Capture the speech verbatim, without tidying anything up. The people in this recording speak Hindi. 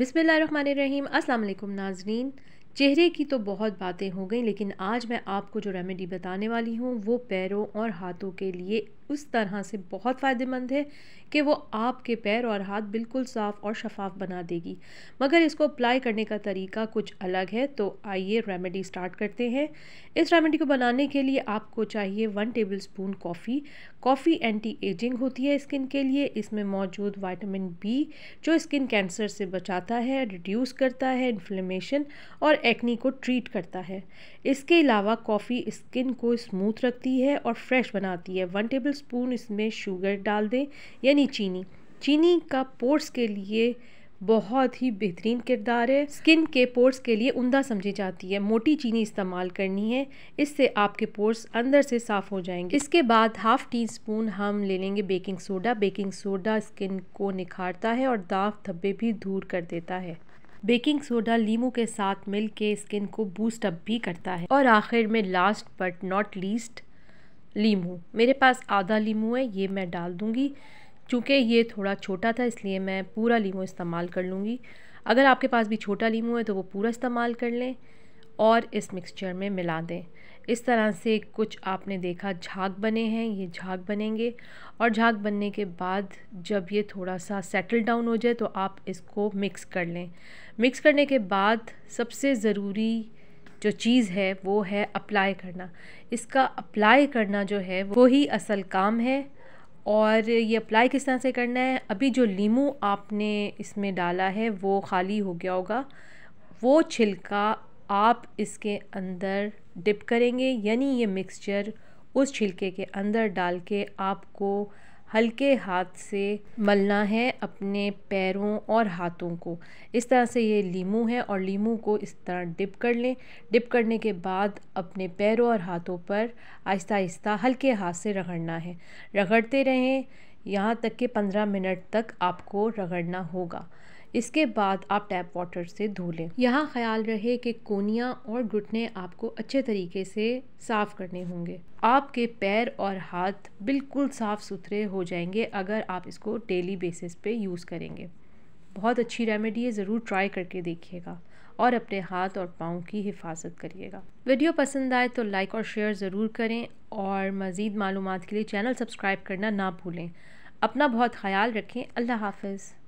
बिस्मिल्लाहिर्रहमानिर्रहीम। अस्सलाम वालेकुम नाजरीन। चेहरे की तो बहुत बातें हो गई, लेकिन आज मैं आपको जो रेमेडी बताने वाली हूँ वो पैरों और हाथों के लिए उस तरह से बहुत फ़ायदेमंद है कि वो आपके पैर और हाथ बिल्कुल साफ़ और शफाफ बना देगी, मगर इसको अप्लाई करने का तरीका कुछ अलग है। तो आइए रेमेडी स्टार्ट करते हैं। इस रेमेडी को बनाने के लिए आपको चाहिए one table spoon coffee. Coffee anti ageing होती है स्किन के लिए। इसमें मौजूद विटामिन बी जो स्किन कैंसर से बचाता है, रिड्यूस करता है इन्फ्लेमेशन और एक्नी को ट्रीट करता है। इसके अलावा कॉफ़ी स्किन को स्मूथ रखती है और फ्रेश बनाती है। वन टेबल स्पून इसमें शुगर डाल दें यानी चीनी। चीनी का पोर्स के लिए बहुत ही बेहतरीन किरदार है। स्किन के पोर्स के लिए उमदा समझी जाती है। मोटी चीनी इस्तेमाल करनी है, इससे आपके पोर्स अंदर से साफ़ हो जाएंगे। इसके बाद हाफ़ टी स्पून हम ले लेंगे baking soda. Baking soda skin को निखारता है और दाग धब्बे भी दूर कर देता है। बेकिंग सोडा लीमू के साथ मिल के स्किन को बूस्ट अप भी करता है। और आखिर में last but not least Limu. मेरे पास आधा लीमू है, ये मैं डाल दूँगी। चूँकि ये थोड़ा छोटा था इसलिए मैं पूरा लीमू इस्तेमाल कर लूँगी। अगर आपके पास भी छोटा लीमू है तो वो पूरा इस्तेमाल कर लें और इस मिक्सचर में मिला दें। इस तरह से कुछ आपने देखा झाग बने हैं, ये झाग बनेंगे। और झाग बनने के बाद जब ये थोड़ा सा सेटल डाउन हो जाए तो आप इसको मिक्स कर लें। मिक्स करने के बाद सबसे ज़रूरी जो चीज़ है वो है अप्लाई करना। इसका अप्लाई करना जो है वो ही असल काम है। और ये अप्लाई किस तरह से करना है, अभी जो लीमू आपने इसमें डाला है वो खाली हो गया होगा, वो छिलका आप इसके अंदर डिप करेंगे, यानी ये मिक्सचर उस छिलके के अंदर डाल के आपको हल्के हाथ से मलना है अपने पैरों और हाथों को। इस तरह से ये लीमू है और लीमू को इस तरह डिप कर लें। डिप करने के बाद अपने पैरों और हाथों पर आहिस्ता आहिस्ता हल्के हाथ से रगड़ना है। रगड़ते रहें यहाँ तक कि पंद्रह मिनट तक आपको रगड़ना होगा। इसके बाद आप टैप वाटर से धो लें। यहाँ ख्याल रहे कि कोनियाँ और घुटने आपको अच्छे तरीके से साफ़ करने होंगे। आपके पैर और हाथ बिल्कुल साफ़ सुथरे हो जाएंगे अगर आप इसको डेली बेसिस पे यूज़ करेंगे। बहुत अच्छी रेमेडी है, ज़रूर ट्राई करके देखिएगा और अपने हाथ और पाँव की हिफाजत करिएगा। वीडियो पसंद आए तो लाइक और शेयर ज़रूर करें और मज़ीद मालूमात के लिए चैनल सब्सक्राइब करना ना भूलें। अपना बहुत ख्याल रखें। अल्लाह हाफ़िज़।